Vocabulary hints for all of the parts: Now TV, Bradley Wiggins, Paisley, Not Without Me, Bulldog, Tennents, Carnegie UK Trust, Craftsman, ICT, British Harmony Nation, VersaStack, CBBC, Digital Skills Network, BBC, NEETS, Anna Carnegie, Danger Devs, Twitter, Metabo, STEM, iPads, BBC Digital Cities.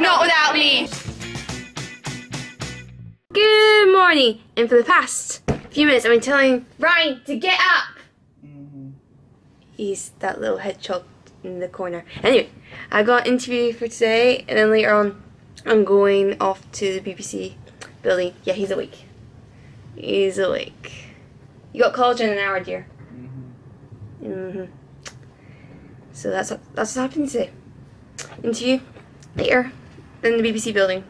Not Without Me. Good morning, and for the past few minutes I've been telling Ryan to get up. He's that little hedgehog in the corner. Anyway, I got an interview for today, and then later on I'm going off to the BBC building. Yeah, he's awake. He's awake. You got college in an hour, dear. So that's what's happening today. Interview later, then the BBC building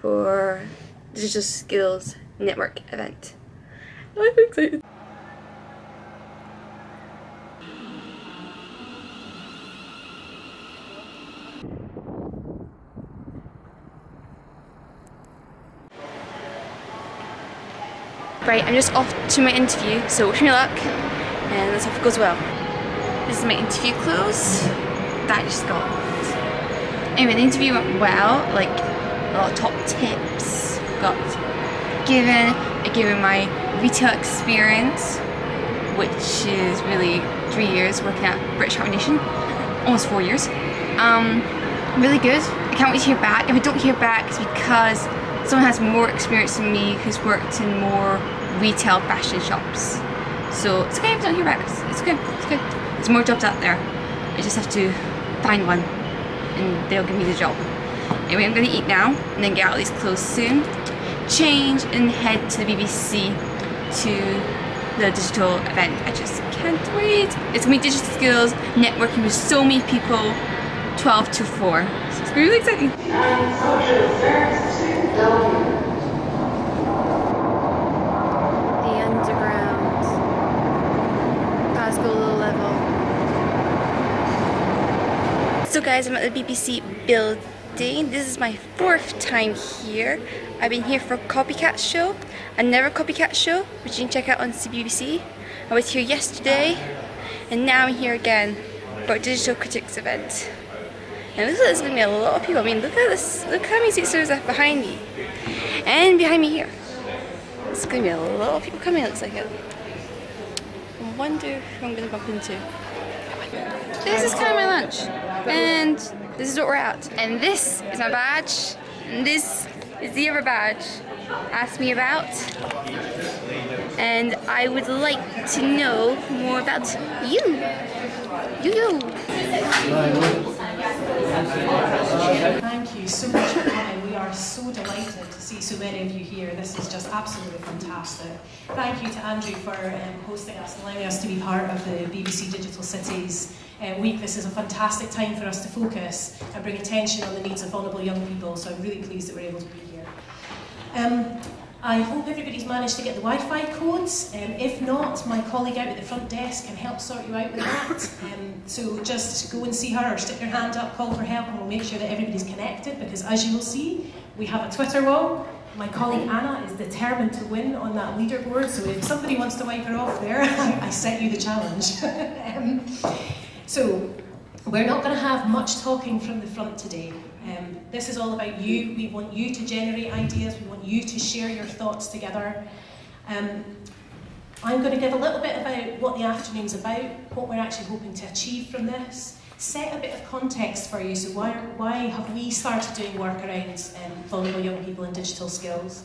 for Digital Skills Network event. I'm excited. Right, I'm just off to my interview, so wish me luck, and let's hope it goes well. This is my interview clothes that I just got. Anyway, the interview went well, like a lot of top tips got given. I gave him my retail experience, which is really 3 years working at British Harmony Nation, almost 4 years. Really good. I can't wait to hear back. If I don't hear back, it's because someone has more experience than me who's worked in more retail fashion shops. So it's okay if I don't hear back. It's good. It's good. There's more jobs out there. I just have to find one and they'll give me the job. Anyway, I'm going to eat now and then get out of these clothes soon, change and head to the BBC to the digital event. I just can't wait. It's going to be digital skills, networking with so many people, 12 to 4. So it's going to be really exciting. So guys, I'm at the BBC building. This is my fourth time here. I've been here for Copycat Show, another Copycat Show, which you can check out on CBBC. I was here yesterday, and now I'm here again for a Digital Critics event. And this is going to be a lot of people. I mean, look at this. Look how many seats there's behind me. And behind me here. It's going to be a lot of people coming, it looks like it. I wonder who I'm going to bump into. This is kind of my lunch, and this is what we're at. And this is my badge, and this is the other badge asked me about. And I would like to know more about you. Thank you so much for coming. We are so delighted to see so many of you here. This is just absolutely fantastic. Thank you to Andrew for hosting us and allowing us to be part of the BBC Digital Cities week. This is a fantastic time for us to focus and bring attention on the needs of vulnerable young people, so I'm really pleased that we're able to be here. I hope everybody's managed to get the Wi-Fi codes. If not, my colleague out at the front desk can help sort you out with that. So just go and see her, stick your hand up, call for help, and we'll make sure that everybody's connected, because as you will see, we have a Twitter wall. My colleague Anna is determined to win on that leaderboard, so if somebody wants to wipe her off there, I set you the challenge. So we're not going to have much talking from the front today. This is all about you. We want you to generate ideas. We want you to share your thoughts together. I'm going to give a little bit about what the afternoon's about, what we're actually hoping to achieve from this, set a bit of context for you. So why have we started doing work around vulnerable young people and digital skills?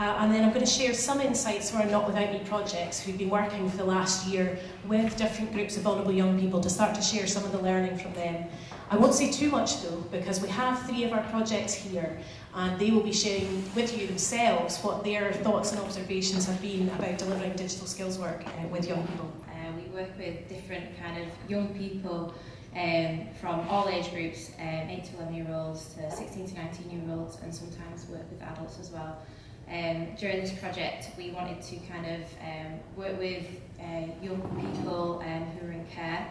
And then I'm going to share some insights for our Not Without Me projects, who've been working for the last year with different groups of vulnerable young people to start to share some of the learning from them. I won't say too much though, because we have 3 of our projects here, and they will be sharing with you themselves what their thoughts and observations have been about delivering digital skills work with young people. We work with different kind of young people from all age groups, 8 to 11 year olds to 16 to 19 year olds, and sometimes work with adults as well. During this project we wanted to kind of work with young people who are in care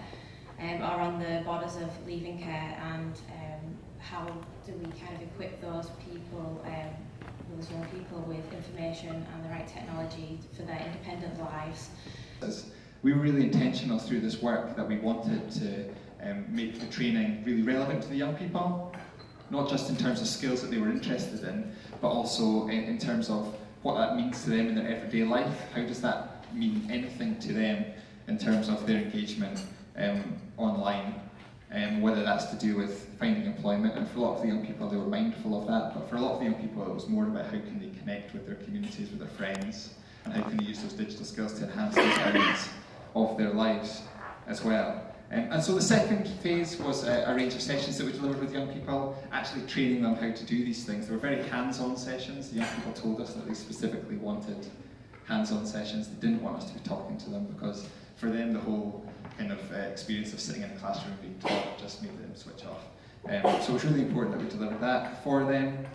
or on the borders of leaving care, and how do we kind of equip those people, those young people, with information and the right technology for their independent lives. We were really intentional through this work that we wanted to make the training really relevant to the young people, not just in terms of skills that they were interested in, but also in terms of what that means to them in their everyday life. How does that mean anything to them in terms of their engagement online? whether that's to do with finding employment, and for a lot of the young people they were mindful of that, but for a lot of the young people it was more about how can they connect with their communities, with their friends, and how can they use those digital skills to enhance those areas of their lives as well. And so the second phase was a range of sessions that we delivered with young people, actually training them how to do these things. They were very hands-on sessions. The young people told us that they specifically wanted hands-on sessions. They didn't want us to be talking to them because for them the whole kind of experience of sitting in a classroom being taught just made them switch off. So it was really important that we delivered that for them,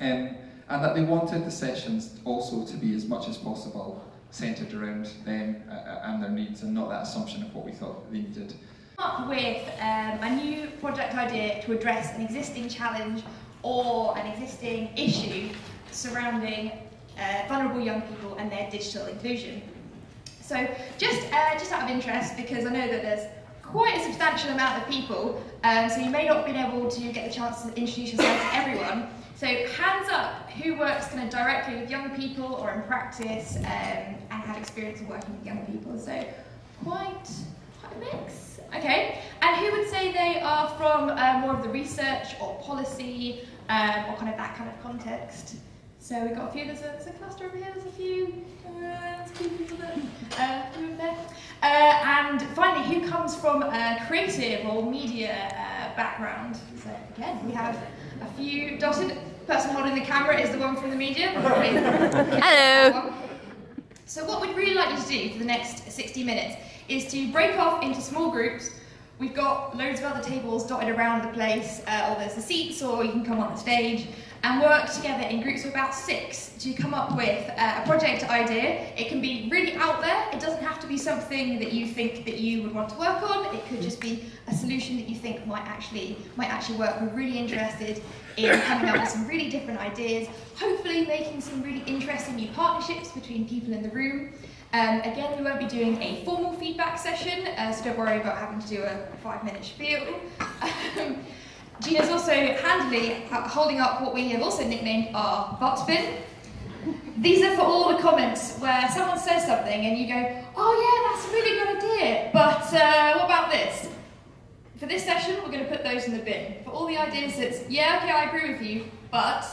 and that they wanted the sessions also to be as much as possible centred around them and their needs, and not that assumption of what we thought they needed. Up with a new project idea to address an existing challenge or an existing issue surrounding vulnerable young people and their digital inclusion. So just out of interest, because I know that there's quite a substantial amount of people, so you may not have been able to get the chance to introduce yourself to everyone. So hands up, who works kind of directly with young people or in practice and had experience of working with young people? So quite a mix. Okay, and who would say they are from more of the research or policy or kind of that kind of context? So we've got a few, there's a cluster over here, there's a few people that over there. And finally, who comes from a creative or media background? So again, we have a few dotted. The person holding the camera is the one from the media. Hello. So what we'd really like you to do for the next 60 minutes is to break off into small groups. We've got loads of other tables dotted around the place, or there's the seats, or you can come on the stage, and work together in groups of about 6 to come up with a project idea. It can be really out there. It doesn't have to be something that you think that you would want to work on. It could just be a solution that you think might actually work. We're really interested in coming up with some really different ideas, hopefully making some really interesting new partnerships between people in the room. Again, we won't be doing a formal feedback session, so don't worry about having to do a 5-minute spiel. Gina's also handily holding up what we have also nicknamed our butt bin. These are for all the comments where someone says something and you go, oh yeah, that's a really good idea, but what about this? For this session, we're going to put those in the bin. For all the ideas that's, yeah, okay, I agree with you, but...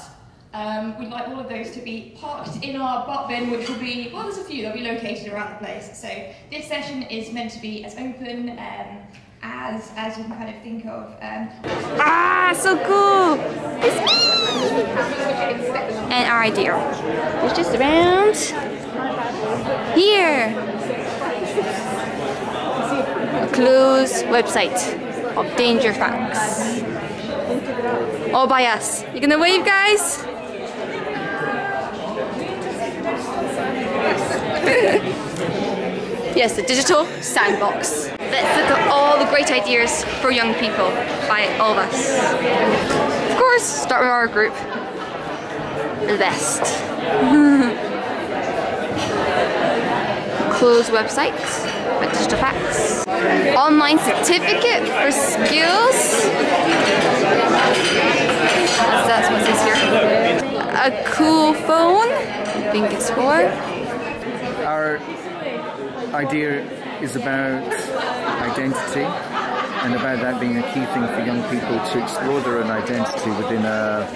we'd like all of those to be parked in our butt bin, which will be, well, there's a few, they'll be located around the place. So this session is meant to be as open as you can kind of think of. Ah, so cool! It's me! And our idea is just around here. Clues, website of danger facts. All by us. You gonna wave, guys? Yes, the digital sandbox. Let's look at all the great ideas for young people by all of us. Of course, start with our group. The best. Closed websites, but digital facts. Online certificate for skills. That's what's this here. A cool phone. I think it's for. Our idea is about identity, and about that being a key thing for young people to explore their own identity within a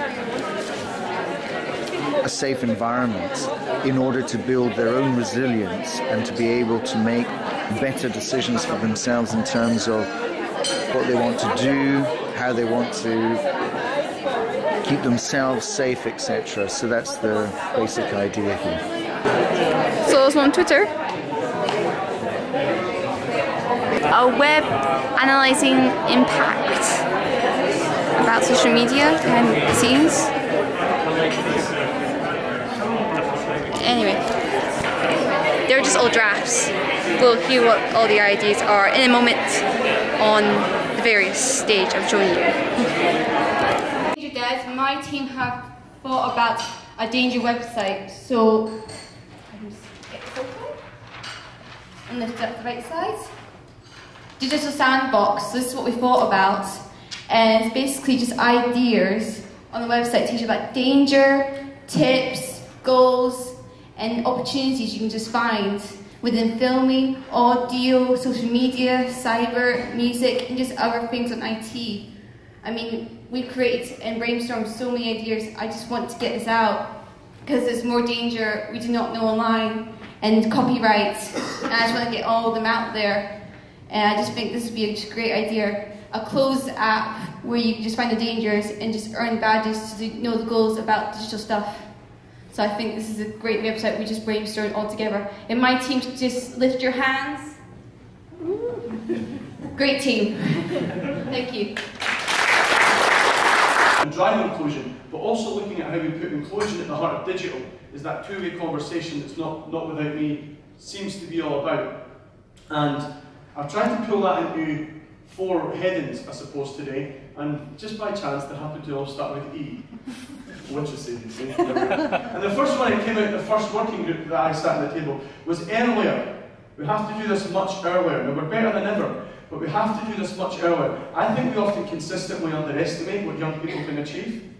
safe environment in order to build their own resilience and to be able to make better decisions for themselves in terms of what they want to do, how they want to keep themselves safe, etc. So that's the basic idea here. So also on Twitter, a web analyzing impact about social media behind the scenes. Anyway, they're just all drafts. We'll hear what all the ideas are in a moment on the various stage I've shown you. Danger Devs, my team have thought about a danger website. So. And lift up the right side. Digital sandbox, this is what we thought about. And it's basically just ideas on the website to teach you about danger, tips, goals, and opportunities you can just find. within filming, audio, social media, cyber, music, and just other things on IT. I mean, we create and brainstorm so many ideas. I just want to get this out because there's more danger we do not know online and copyright. And I just want to get all of them out there. And I just think this would be a great idea. A closed app where you can just find the dangers and just earn badges to know the goals about digital stuff. So I think this is a great website. We just brainstormed all together. And my team, just lift your hands. Great team. Thank you. Driving inclusion, but also looking at how we put inclusion at the heart of digital is that two-way conversation that's Not Without Me seems to be all about. And I've tried to pull that into four headings, I suppose, today, and just by chance they happen to all start with E. Literacy. And the first one that came out, the first working group that I sat at the table, was earlier. We have to do this much earlier. Now, we're better than ever, but we have to do this much earlier. I think we often consistently underestimate what young people can achieve.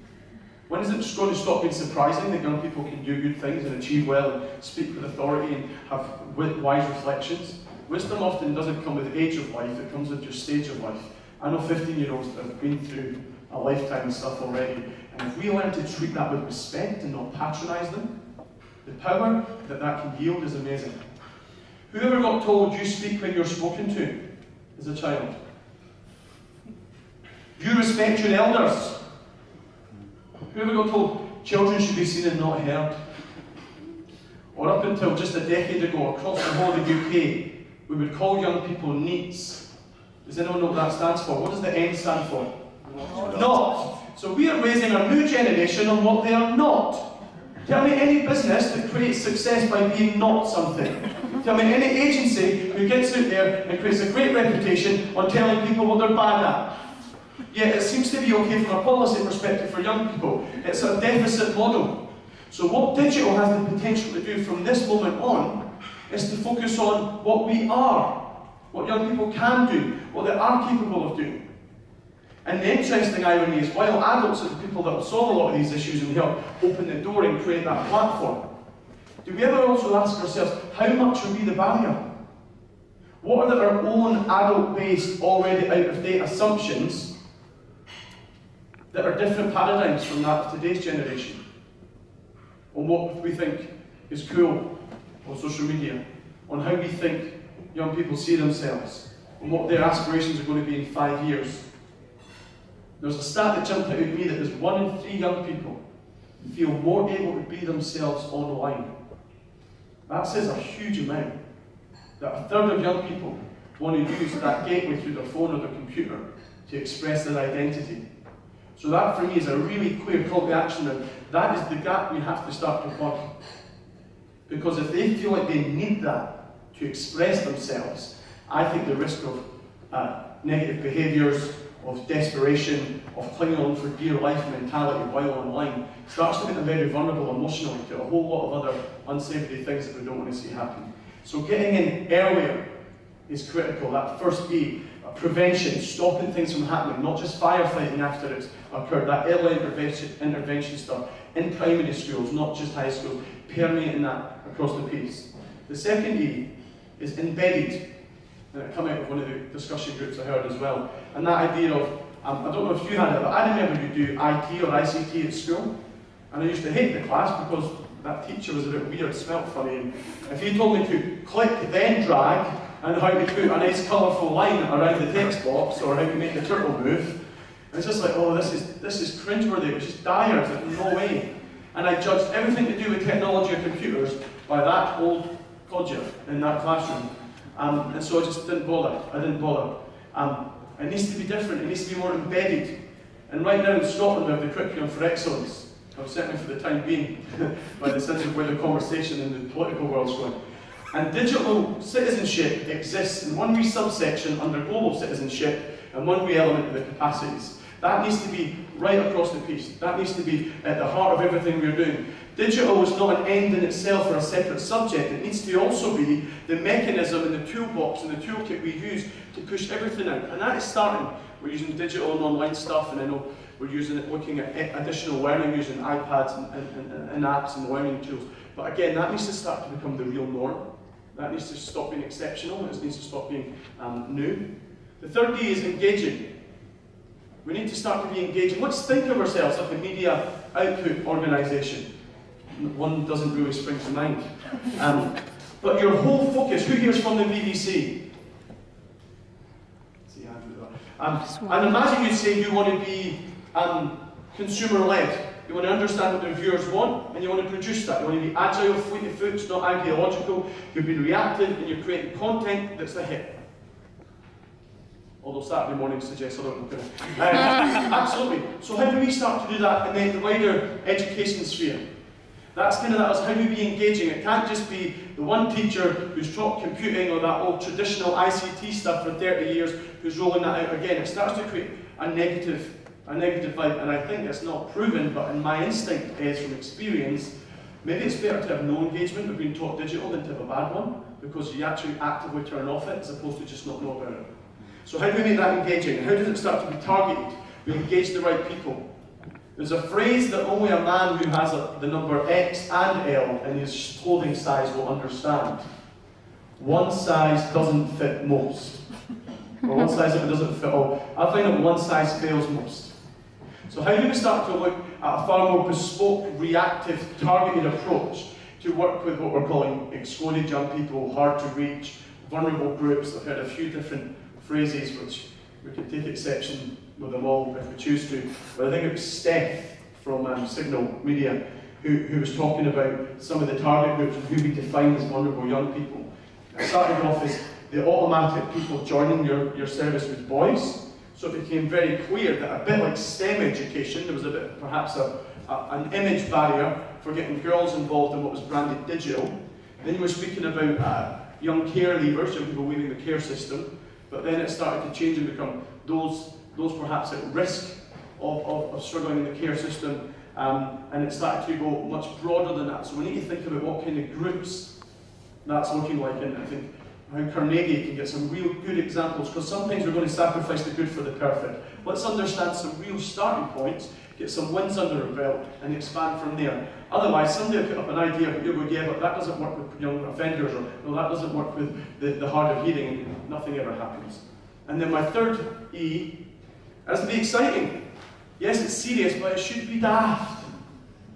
When is it going to stop being surprising that young people can do good things and achieve well and speak with authority and have wise reflections? Wisdom often doesn't come with the age of life, it comes with your stage of life. I know 15-year-olds that have been through a lifetime of stuff already, and if we learn to treat that with respect and not patronise them, the power that that can yield is amazing. Whoever got told you speak when you're spoken to as a child? You respect your elders. Whoever got told children should be seen and not heard? Or up until just a decade ago, across the whole of the UK, we would call young people NEETS. Does anyone know what that stands for? What does the N stand for? Not. So we are raising a new generation on what they are not. Tell me any business that creates success by being not something. Tell me any agency who gets out there and creates a great reputation on telling people what they're bad at. Yet it seems to be okay from a policy perspective for young people. It's a deficit model. So what digital has the potential to do from this moment on is to focus on what we are, what young people can do, what they are capable of doing. And the interesting irony is, while adults are the people that will solve a lot of these issues and help open the door and create that platform, do we ever also ask ourselves, how much are we the barrier? What are our own adult-based, already out-of-date assumptions that are different paradigms from that of today's generation? On what we think is cool on social media, on how we think young people see themselves, on what their aspirations are going to be in 5 years. There's a stat that jumped out at me that is 1 in 3 young people feel more able to be themselves online. That says a huge amount. That 1/3 of young people want to use that gateway through their phone or their computer to express their identity. So that for me is a really clear call to action, and that is the gap we have to start to plug. Because if they feel like they need that to express themselves, I think the risk of negative behaviours, of desperation, of clinging on for dear life mentality while online starts to make them very vulnerable emotionally to a whole lot of other unsavoury things that we don't want to see happen. So getting in earlier is critical. That first E, prevention, stopping things from happening, not just firefighting after it's occurred, that early intervention stuff in primary schools, not just high schools, permeating that across the piece. The second E is embedded. And it came out of one of the discussion groups I heard as well. And that idea of, I don't know if you had it, but I remember you do IT or ICT at school. And I used to hate the class because that teacher was a bit weird, smelt funny. And if he told me to click, then drag, and how to put a nice colourful line around the text box, or how to make the turtle move, it's just like, oh, this is cringeworthy, which is dire, it's like, no way. And I judged everything to do with technology or computers by that old codger in that classroom. And so I just didn't bother. It needs to be different, it needs to be more embedded. And right now in Scotland we have the curriculum for excellence, or certainly for the time being, by the sense of where the conversation in the political world's going. And digital citizenship exists in one wee subsection under global citizenship and one wee element of the capacities. That needs to be right across the piece. That needs to be at the heart of everything we're doing. Digital is not an end in itself or a separate subject. It needs to also be the mechanism and the toolbox and the toolkit we use to push everything out. And that is starting. We're using digital and online stuff, and I know we're using it, looking at additional learning using iPads and apps and learning tools. But again, that needs to start to become the real norm. That needs to stop being exceptional, and it needs to stop being new. The third D is engaging. We need to start to be engaging. Let's think of ourselves as a media output organisation. One doesn't really spring to mind. But your whole focus, who hears from the BBC? See, and imagine you say you want to be consumer-led. You want to understand what the viewers want, and you want to produce that. You want to be agile, fleet of foot, not ideological. You'll be reactive, and you're creating content that's a hit. Although Saturday morning suggests otherwise. Absolutely. So how do we start to do that in the wider education sphere? That's kind of that, how do we be engaging? It can't just be the one teacher who's taught computing or that old traditional ICT stuff for 30 years who's rolling that out again. It starts to create a negative vibe, and I think that's not proven, but in my instinct is from experience, maybe it's better to have no engagement with being taught digital than to have a bad one, because you actually actively turn off it as opposed to just not know about it. So how do we make that engaging? How does it start to be targeted? We engage the right people. There's a phrase that only a man who has the number X and L in his clothing size will understand. One size doesn't fit most. Or one size if it doesn't fit all. I find that one size fails most. So how do we start to look at a far more bespoke, reactive, targeted approach to work with what we're calling excluded young people, hard to reach, vulnerable groups? I've heard a few different phrases which we can take exception with them all if we choose to. But I think it was Steph from Signal Media who was talking about some of the target groups and who we define as vulnerable young people. It started off as the automatic people joining your service with boys. So it became very clear that a bit like STEM education, there was a bit, perhaps an image barrier for getting girls involved in what was branded digital. Then you were speaking about young care leavers, young people leaving the care system, but then it started to change and become those perhaps at risk of struggling in the care system, and it started to go much broader than that. So we need to think about what kind of groups that's looking like, and I think how Carnegie can get some real good examples, because sometimes we're going to sacrifice the good for the perfect. Let's understand some real starting points, get some wins under our belt, and expand from there. Otherwise, somebody will put up an idea, but you'll go, yeah, but that doesn't work with young offenders, or no, that doesn't work with the hard of hearing, and nothing ever happens. And then my third E has to be exciting. Yes, it's serious, but it should be daft.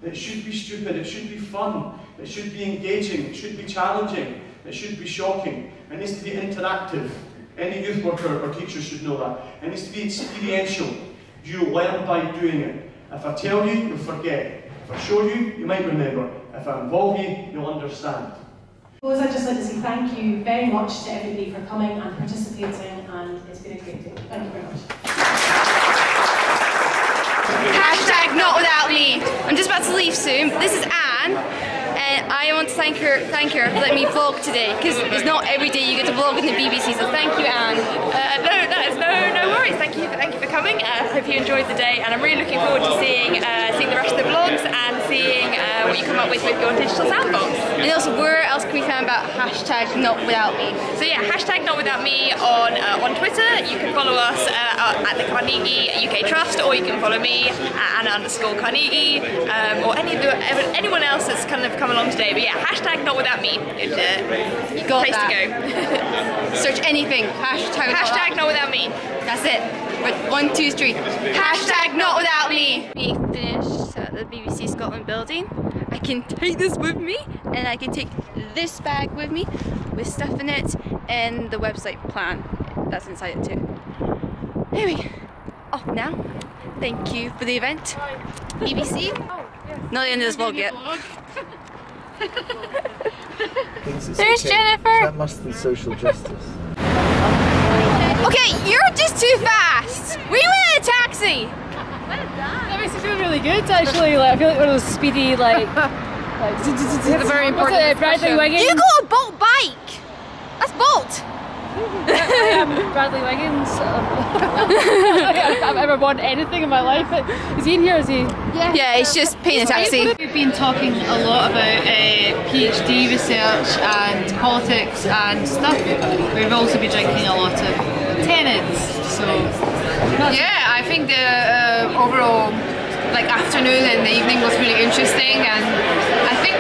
It should be stupid, it should be fun, it should be engaging, it should be challenging, it should be shocking. It needs to be interactive. Any youth worker or teacher should know that. It needs to be experiential. You learn by doing it. If I tell you, you'll forget. If I show you, you might remember. If I involve you, you'll understand. Well, I'd just like to say thank you very much to everybody for coming and participating, and it's been a great day. Thank you very much. Hashtag Not Without Me. I'm just about to leave soon. This is Anne. And I want to thank her for letting me vlog today, because it's not every day you get to vlog with the BBC, so thank you, Anne. No worries, thank you for coming. I hope you enjoyed the day, and I'm really looking forward to seeing the rest of the vlogs and seeing what you come up with your digital sandbox. And also, where else can we find about hashtag Not Without Me? So yeah, hashtag Not Without Me on Twitter. You can follow us at the Carnegie UK Trust, or you can follow me at Anna_Carnegie, or anyone else that's kind of come along today. But yeah, hashtag Not Without Me. It's a place that. To go. Search anything. Hashtag Not Without Me. That's it. With 1, 2, 3. Hashtag Not Without Me. We finished at the BBC Scotland building. I can take this with me, and I can take this bag with me with stuff in it and the website plan that's inside it too. Anyway, off now. Thank you for the event. BBC. Oh, yes. Not the end of this vlog yet. There's okay. Jennifer! That must be social justice. Okay, you're just too fast! We went in a taxi! What is that? That makes me feel really good, actually. Like, I feel like one of those speedy, like very important Bradley Wiggins. You got a Bolt bike! That's Bolt! Bradley Wiggins. I've ever won anything in my life. Is he in here? Is he? Yeah. Yeah, he's just paying a taxi. We've been talking a lot about PhD research and politics and stuff. We've also been drinking a lot of Tennents. So yeah, I think the overall afternoon and the evening was really interesting, and I think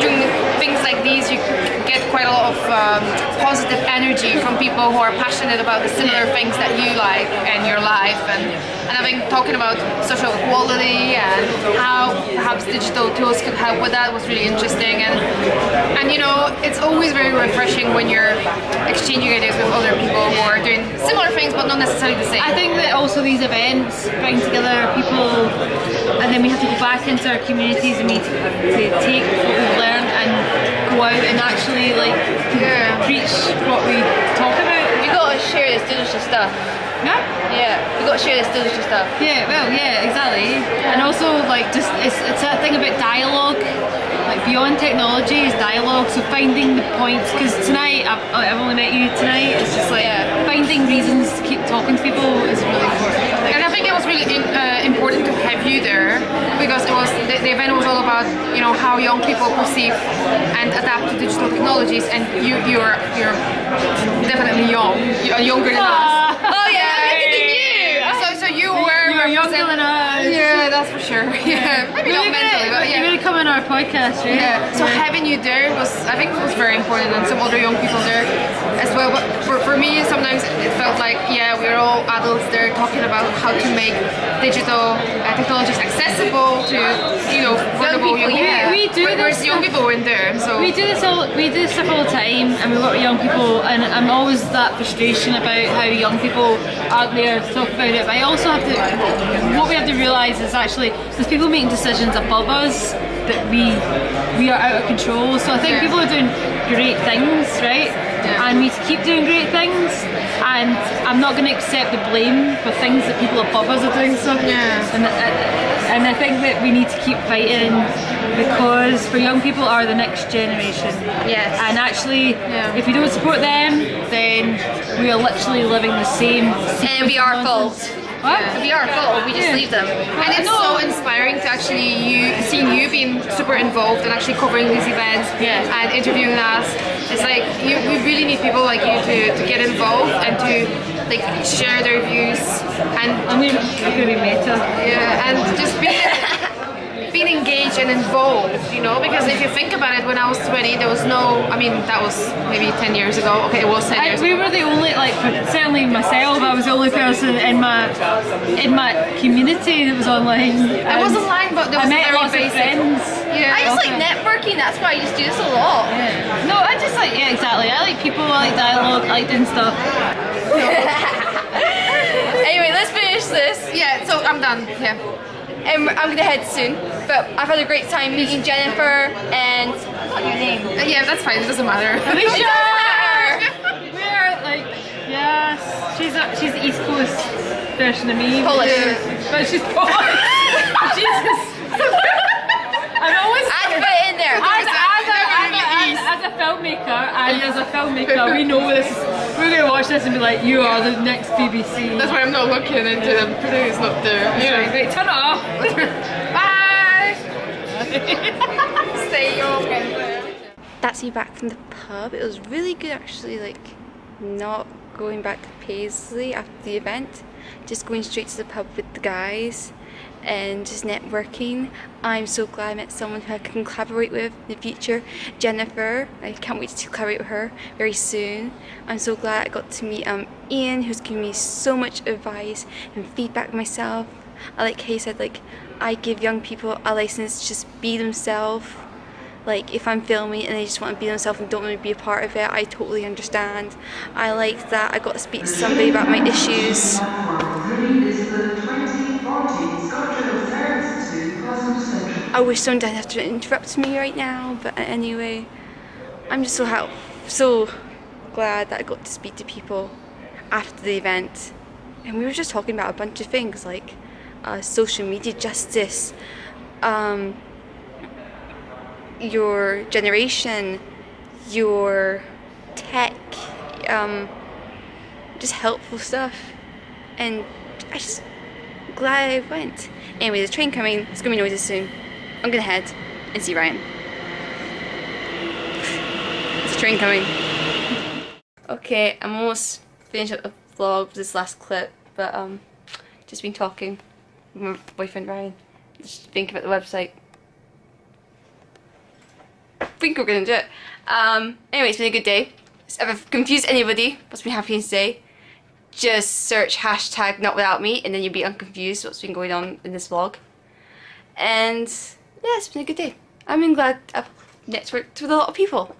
doing things like these, you get quite a lot of positive energy from people who are passionate about the similar things that you like and your life. And I think talking about social equality and how perhaps digital tools could help with that was really interesting. And you know, it's always very refreshing when you're exchanging ideas with other people who are doing similar things but not necessarily the same. I think that also these events bring together people, and then we have to go back into our communities and we need to take what we've learned and go out and actually like preach what we talk about. You gotta share this digital stuff. You got to share this digital stuff. Exactly. And also, like, just it's that thing about dialogue. Like, beyond technology is dialogue. So finding the points, because tonight I've only met you tonight. It's just like finding reasons to keep talking to people is really important. And I think it was really important to have you there, because it was the event was all about, you know, how young people perceive and adapt to digital technologies. And you're definitely young. You're younger than us. Oh yeah. Yeah, that's for sure. Yeah, maybe not mentally, but yeah. You're gonna come on our podcast, right? Yeah. So having you there was, I think, was very important, and some other young people there as well. But for me, sometimes it felt like, yeah, we're all adults there talking about how to make digital technologies accessible to, you know, affordable young people. Yeah, we do. Whereas young people weren't there, so we do this stuff all the time, and we work with young people, and I'm always that frustration about how young people aren't there to talk about it. But I also have to, what we have to realise is actually there's people making decisions above us that we are out of control. So I think people are doing great things, right? And we need to keep doing great things, and I'm not going to accept the blame for things that people above us are doing. So and I think that we need to keep fighting, because for young people are the next generation. Yes. And actually, if we don't support them, then we are literally living the same. And we are fault. What? We are full, we just leave them. And it's so inspiring to actually seeing you being super involved and actually covering these events and interviewing us. It's like, we really need people like you to get involved and to like share their views. And I'm gonna be meta. Yeah, and just being engaged and involved, you know, because if you think about it, when I was 20, there was no, I mean, that was maybe 10 years ago. Okay, it was 10 years ago. We were the only, like, certainly myself, I was the only person in my community that was online. I was online, but there was very basic friends. Yeah, I just like networking, that's why I used to do this a lot. Yeah. No, I just like, yeah, exactly. I like people, I like dialogue, I like doing stuff. Anyway, let's finish this. Yeah, so I'm done, and I'm gonna head soon, but I've had a great time meeting Jennifer and what's your name? Yeah, that's fine. It doesn't matter. We're like, she's the East Coast version of me. Polish, but she's Polish. Jesus. I'd put it in there. As a filmmaker, we know this. We're gonna watch this and be like, you are the next BBC. That's why I'm not looking into them. It's not there. Yeah. Right, turn it off. Bye. Stay open. That's you back from the pub. It was really good, actually. Like, not going back to Paisley after the event, just going straight to the pub with the guys and just networking. I'm so glad I met someone who I can collaborate with in the future. Jennifer, I can't wait to collaborate with her very soon. I'm so glad I got to meet Ian, who's given me so much advice and feedback myself. I like how he said, like, I give young people a license to just be themselves. Like, if I'm filming and they just want to be themselves and don't want to be a part of it, I totally understand. I like that I got to speak to somebody about my issues. I wish someone didn't have to interrupt me right now, but anyway, I'm just so glad that I got to speak to people after the event, and we were just talking about a bunch of things like social media justice, your generation, your tech, just helpful stuff, and I'm just glad I went. Anyway, there's a train coming, it's gonna be noisy soon. I'm gonna head and see Ryan. There's a train coming. Okay, I'm almost finished up the vlog with this last clip, but just been talking with my boyfriend Ryan. Just thinking about the website. think we're gonna do it. Anyway, it's been a good day. If I've confused anybody, what's been happening today, just search #NotWithoutMe and then you'll be unconfused what's been going on in this vlog. And yeah, it's been a good day. I'm glad I've networked with a lot of people.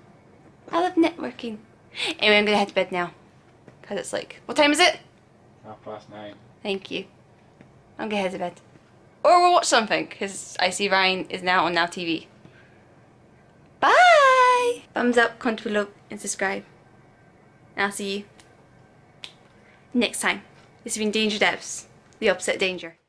I love networking. Anyway, I'm gonna head to bed now. Because it's like, what time is it? 9:30. Thank you. I'm gonna head to bed. Or we'll watch something, because I see Ryan is now on Now TV. Bye! Thumbs up, comment below, and subscribe. And I'll see you next time. This has been Danger Devs, the opposite of danger.